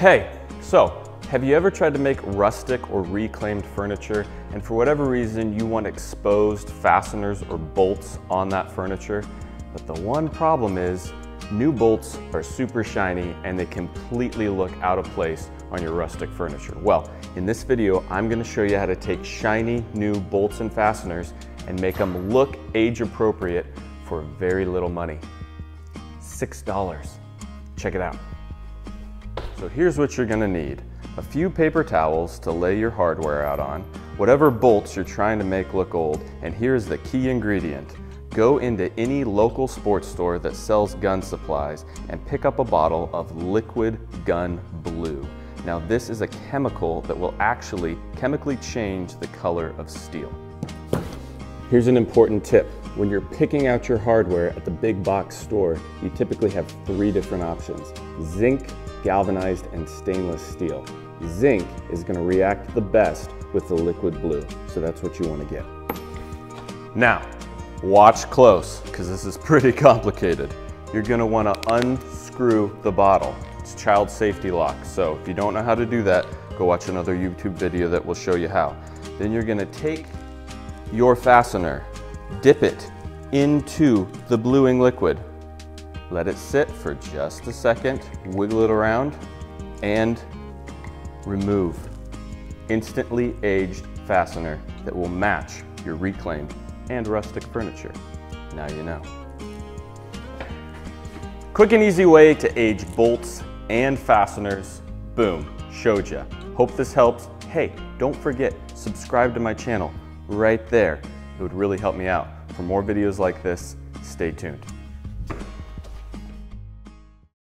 Hey, so have you ever tried to make rustic or reclaimed furniture and for whatever reason you want exposed fasteners or bolts on that furniture? But the one problem is new bolts are super shiny and they completely look out of place on your rustic furniture. Well, in this video, I'm going to show you how to take shiny new bolts and fasteners and make them look age appropriate for very little money. $6. Check it out. So here's what you're going to need. A few paper towels to lay your hardware out on, whatever bolts you're trying to make look old, and here's the key ingredient. Go into any local sports store that sells gun supplies and pick up a bottle of liquid gun blue. Now this is a chemical that will actually chemically change the color of steel. Here's an important tip. When you're picking out your hardware at the big box store, you typically have three different options: zinc, galvanized, and stainless steel. Zinc is going to react the best with the liquid blue, so that's what you want to get. Now, watch close, because this is pretty complicated. You're gonna wanna unscrew the bottle. It's child safety lock, so if you don't know how to do that, go watch another YouTube video that will show you how. Then you're gonna take your fastener, dip it into the bluing liquid, let it sit for just a second, wiggle it around, and remove. Instantly aged fastener that will match your reclaimed and rustic furniture. Now you know. Quick and easy way to age bolts and fasteners. Boom, showed ya. Hope this helps. Hey, don't forget, subscribe to my channel right there. It would really help me out. For more videos like this, stay tuned.